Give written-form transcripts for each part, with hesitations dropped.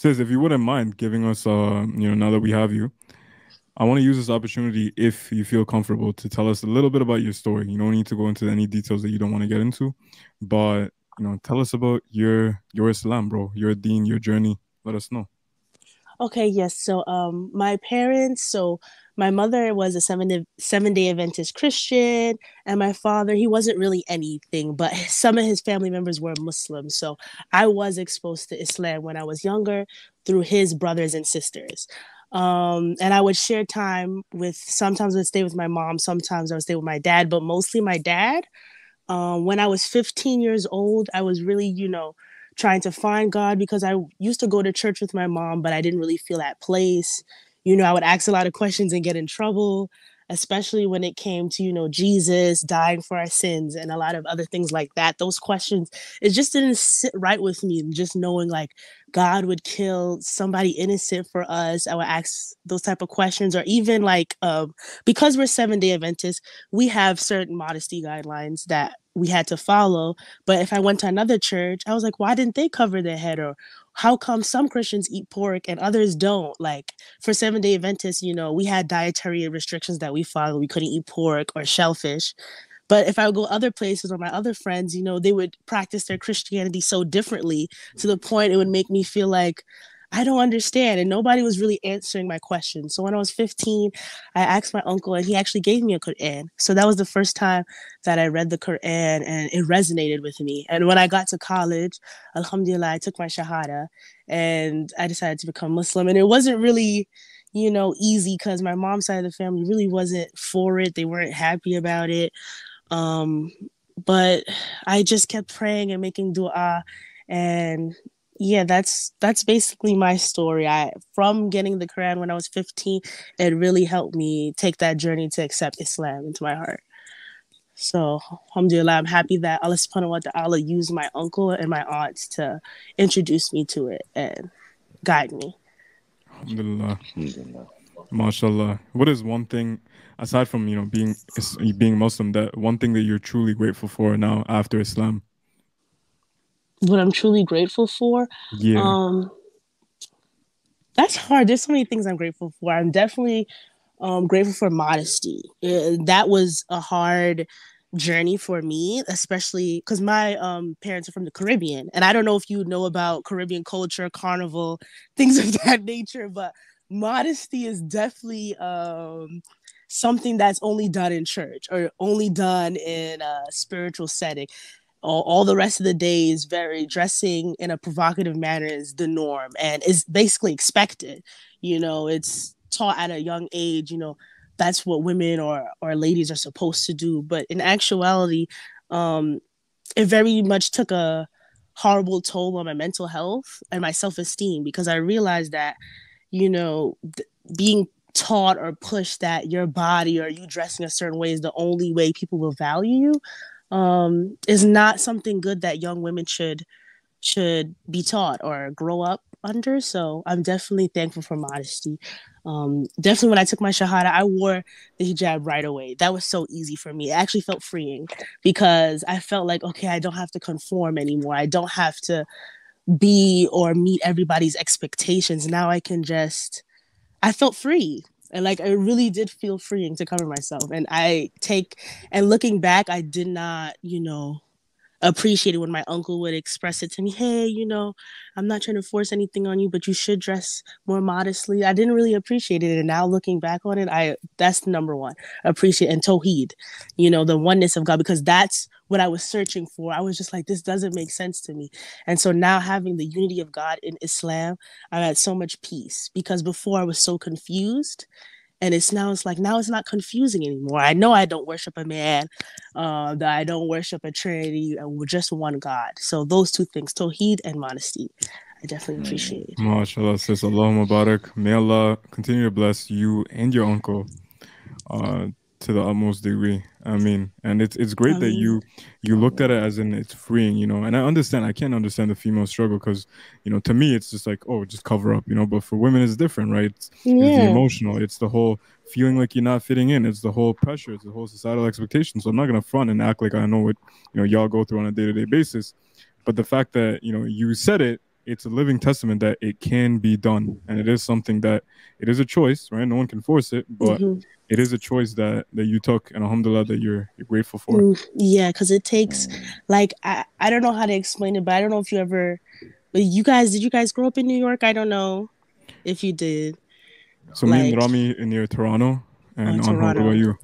Sis, if you wouldn't mind giving us, now that we have you, I want to use this opportunity, if you feel comfortable, to tell us a little bit about your story. You don't need to go into any details that you don't want to get into, but, tell us about your Islam, bro, your deen, your journey. Let us know. Okay, yes. So my parents, my mother was a seven-day Adventist Christian, and my father, he wasn't really anything, but some of his family members were Muslims. So I was exposed to Islam when I was younger through his brothers and sisters. And I would share time with, sometimes I would stay with my mom, sometimes I would stay with my dad, but mostly my dad. When I was 15 years old, I was really, trying to find God, because I used to go to church with my mom, but I didn't really feel at place. I would ask a lot of questions and get in trouble, especially when it came to, Jesus dying for our sins and a lot of other things like that. Those questions, it just didn't sit right with me. And just knowing like God would kill somebody innocent for us, I would ask those type of questions. Or even like, because we're Seventh-day Adventists, we have certain modesty guidelines that we had to follow. But if I went to another church, I was like, why didn't they cover their head? Or how come some Christians eat pork and others don't? Like for Seventh-day Adventists, we had dietary restrictions that we followed. We couldn't eat pork or shellfish. But if I would go other places, or my other friends, they would practice their Christianity so differently, to the point it would make me feel like I don't understand. And nobody was really answering my questions. So when I was 15, I asked my uncle, and he actually gave me a Quran. So that was the first time that I read the Quran, and it resonated with me. And when I got to college, Alhamdulillah, I took my Shahada and I decided to become Muslim. And it wasn't really, easy, because my mom's side of the family really wasn't for it. They weren't happy about it. But I just kept praying and making dua, and yeah, that's basically my story. From getting the Quran when I was 15, it really helped me take that journey to accept Islam into my heart. So, alhamdulillah, I'm happy that Allah Subhanahu wa ta'ala used my uncle and my aunts to introduce me to it and guide me. Alhamdulillah. Mashallah. What is one thing, aside from, being Muslim, that one thing that you're truly grateful for now after Islam? What I'm truly grateful for? Yeah. That's hard. There's so many things I'm grateful for. I'm definitely grateful for modesty. That was a hard journey for me, especially because my parents are from the Caribbean. And I don't know if you know about Caribbean culture, carnival, things of that nature, but modesty is definitely something that's only done in church, or only done in a spiritual setting. All the rest of the day is very dressing in a provocative manner is the norm, and is basically expected. It's taught at a young age, that's what women or ladies are supposed to do. But in actuality, it very much took a horrible toll on my mental health and my self-esteem, because I realized that, being taught or pushed that your body or you dressing a certain way is the only way people will value you, is not something good that young women should be taught or grow up under. So I'm definitely thankful for modesty. Definitely when I took my Shahada, I wore the hijab right away. That was so easy for me. It actually felt freeing, because I felt like, okay, I don't have to conform anymore. I don't have to be or meet everybody's expectations. Now I felt free. And like, I really did feel freeing to cover myself. And looking back, I did not, appreciate it when my uncle would express it to me. Hey, I'm not trying to force anything on you, but you should dress more modestly. I didn't really appreciate it. And now looking back on it, that's the number one. Appreciate and Tawheed, the oneness of God, because that's what I was searching for. I was just like, this doesn't make sense to me. And so now having the unity of God in Islam, I'm at so much peace, because before I was so confused. And now it's not confusing anymore. I know I don't worship a man, that I don't worship a Trinity, we're just one God. So those two things, Tawheed and modesty, I definitely appreciate it. Mashallah, says Allahumma Barik. May Allah continue to bless you and your uncle to the utmost degree. And it's great that you looked at it as in it's freeing, and I can't understand the female struggle, because to me it's just like, oh, just cover up, but for women it's different, right? It's the emotional, it's the whole feeling like you're not fitting in, it's the whole pressure, it's the whole societal expectation. So I'm not gonna front and act like I know what y'all go through on a day-to-day basis, but the fact that you said it, it's a living testament that it can be done, and it is something that it is a choice, right? No one can force it, but it is a choice that you took, and alhamdulillah that you're grateful for. Yeah, because it takes, like, I don't know how to explain it, but I don't know if you ever, did you guys grow up in New York? I don't know if you did. So like, me and Rami in near Toronto, and Anwar, what about you?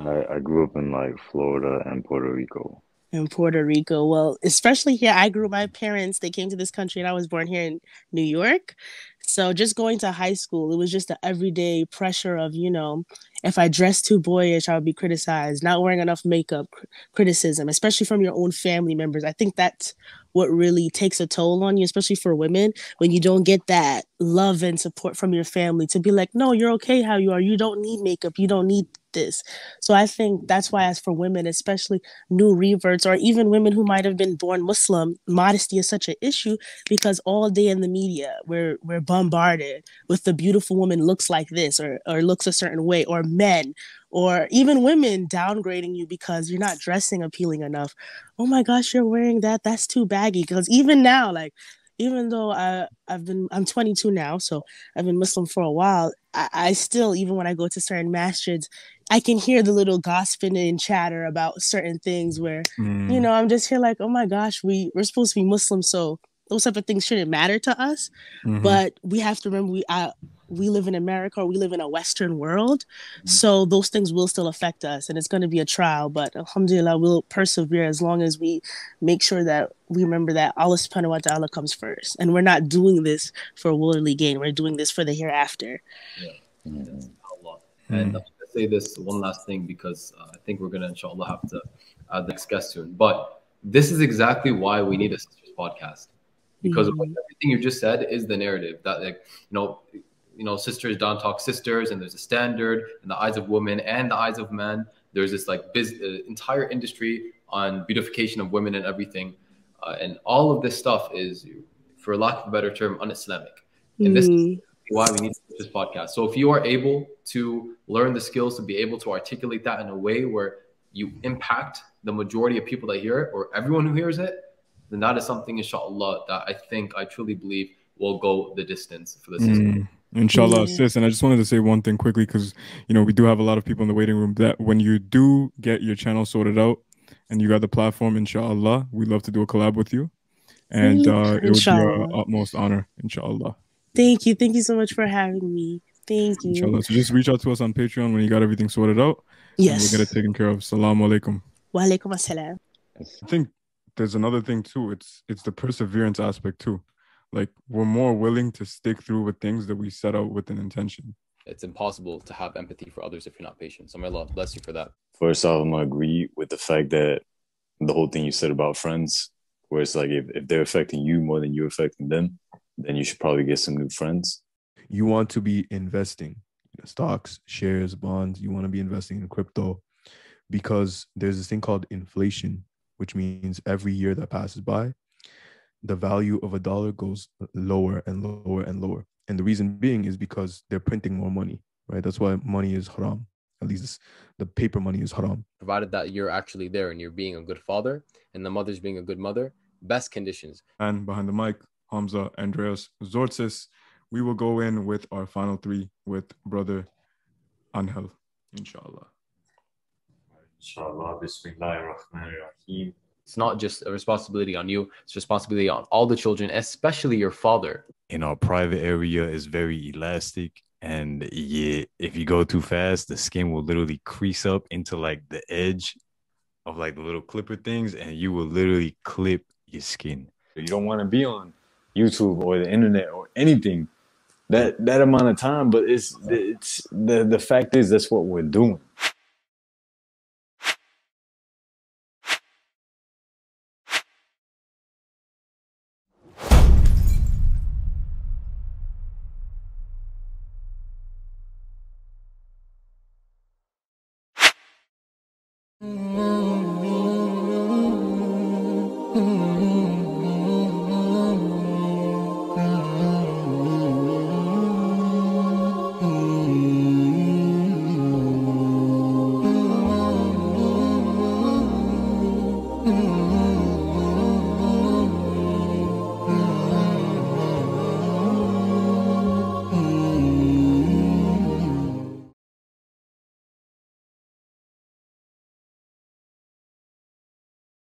I grew up in like Florida and Puerto Rico. In Puerto Rico. Well, especially here, my parents, they came to this country and I was born here in New York. So just going to high school, it was just the everyday pressure of, you know, if I dress too boyish, I would be criticized, not wearing enough makeup, criticism, especially from your own family members. I think that's what really takes a toll on you, especially for women, when you don't get that love and support from your family to be like, no, you're okay how you are. You don't need makeup. You don't need this. So I think that's why, as for women, especially new reverts or even women who might have been born Muslim, modesty is such an issue, because all day in the media we're bombarded with the beautiful woman looks like this or looks a certain way, or men or even women downgrading you because you're not dressing appealing enough. Oh my gosh, you're wearing that, that's too baggy. Because even now, like, even though I'm 22 now, so I've been Muslim for a while, I still, even when I go to certain masjids, I can hear the little gossiping and chatter about certain things where, you know, I'm just here like, oh my gosh, we're supposed to be Muslim, so those type of things shouldn't matter to us. But we have to remember we live in America, or we live in a Western world, so those things will still affect us, and it's going to be a trial. But alhamdulillah, we'll persevere as long as we make sure that we remember that Allah Subhanahu wa ta'ala comes first, and we're not doing this for worldly gain, we're doing this for the hereafter. And I'm going to say this one last thing, because I think we're going to inshallah have to discuss soon, but this is exactly why we need a sisters podcast, because everything you just said is the narrative that, like, you know, sisters don't talk sisters, and there's a standard in the eyes of women and the eyes of men. There's this like entire industry on beautification of women and everything. And all of this stuff is, for lack of a better term, un-Islamic. And this is why we need this podcast. So if you are able to learn the skills to be able to articulate that in a way where you impact the majority of people that hear it, or everyone who hears it, then that is something, inshallah, that I truly believe will go the distance for the system. Inshallah, sis. And I just wanted to say one thing quickly, because, you know, we do have a lot of people in the waiting room, that when you do get your channel sorted out and you got the platform, inshallah, we'd love to do a collab with you. And it would be our utmost honor, inshallah. Thank you. Thank you so much for having me. Thank you. Inshallah. So just reach out to us on Patreon when you got everything sorted out. Yes. We'll get it taken care of. Salaamu Alaikum. Wa-alaikum-a-salaam. I think there's another thing too. It's the perseverance aspect too. Like, we're more willing to stick through with things that we set out with an intention. It's impossible to have empathy for others if you're not patient. So may Allah bless you for that. First off, I'm going to agree with the fact that the whole thing you said about friends, where it's like, if they're affecting you more than you're affecting them, then you should probably get some new friends. You want to be investing in stocks, shares, bonds. You want to be investing in crypto, because there's this thing called inflation, which means every year that passes by, the value of a dollar goes lower and lower and lower. And the reason being is because they're printing more money, right? That's why money is haram. At least the paper money is haram. Provided that you're actually there and you're being a good father and the mother's being a good mother, best conditions. And behind the mic, Hamza, Andreas, Tzortzis. We will go in with our final three with brother Angel, inshallah. Inshallah, Bismillahirrahmanirrahim. It's not just a responsibility on you, it's responsibility on all the children, especially your father. In our private area is very elastic, and if you go too fast, the skin will literally crease up into like the edge of like the little clipper things, and you will literally clip your skin. You don't want to be on YouTube or the internet or anything that amount of time, but it's the fact is that's what we're doing.